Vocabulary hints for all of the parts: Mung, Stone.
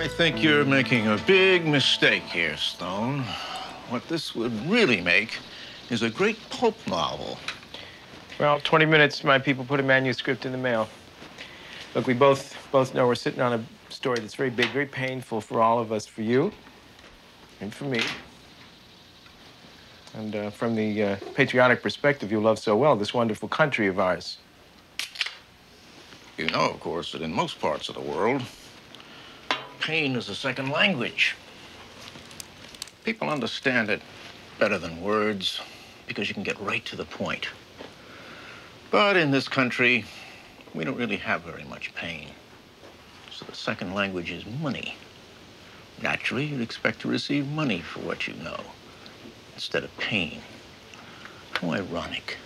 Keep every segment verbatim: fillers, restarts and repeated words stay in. I think you're making a big mistake here, Stone. What this would really make is a great pulp novel. Well, twenty minutes, my people put a manuscript in the mail. Look, we both both know we're sitting on a story that's very big, very painful for all of us, for you and for me. And uh, from the uh, patriotic perspective you love so well, this wonderful country of ours. You know, of course, that in most parts of the world, pain is a second language. People understand it better than words because you can get right to the point. But in this country, we don't really have very much pain. So the second language is money. Naturally, you'd expect to receive money for what you know instead of pain. How ironic.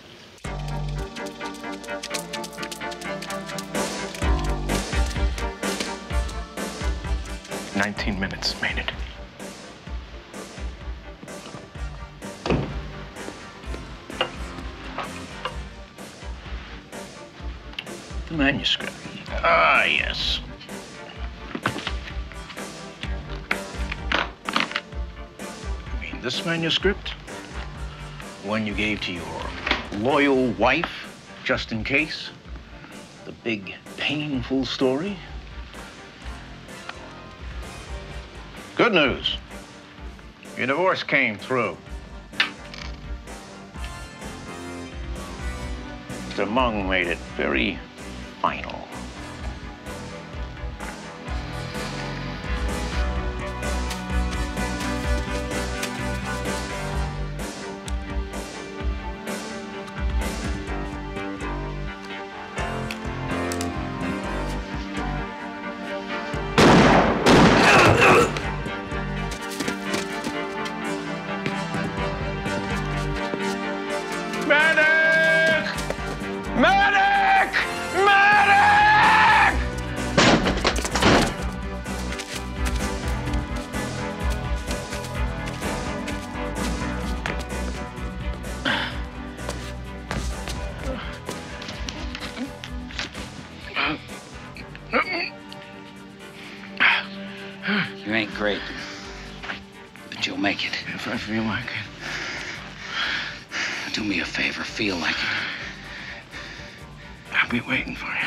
nineteen minutes made it. The manuscript. Ah, yes. I mean, this manuscript? One you gave to your loyal wife, just in case? The big, painful story? Good news. Your divorce came through. Mister Mung made it very final. You ain't great, but you'll make it. If I feel like it. Do me a favor, feel like it. I'll be waiting for you.